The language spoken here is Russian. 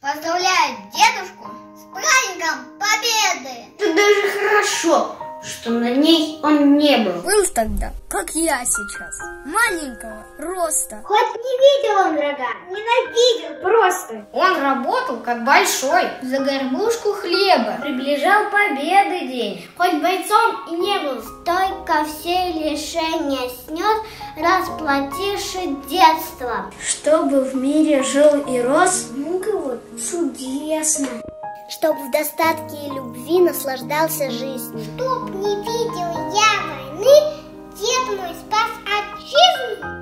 Поздравляет дедушку с праздником Победы! Это даже хорошо, что на ней он не был. Был тогда, как я сейчас, маленького роста. Хоть не видел он врага, ненавидел просто. Он работал как большой, за горбушку хлеба. Приближал победы день. Хоть бойцом и не был, стойко все лишения снес, расплативши детство. Чтобы в мире жил и рос, Внукову чудесно. Чтоб в достатке и любви наслаждался жизнью. Чтоб не видел я войны, дед мой спас отчизну.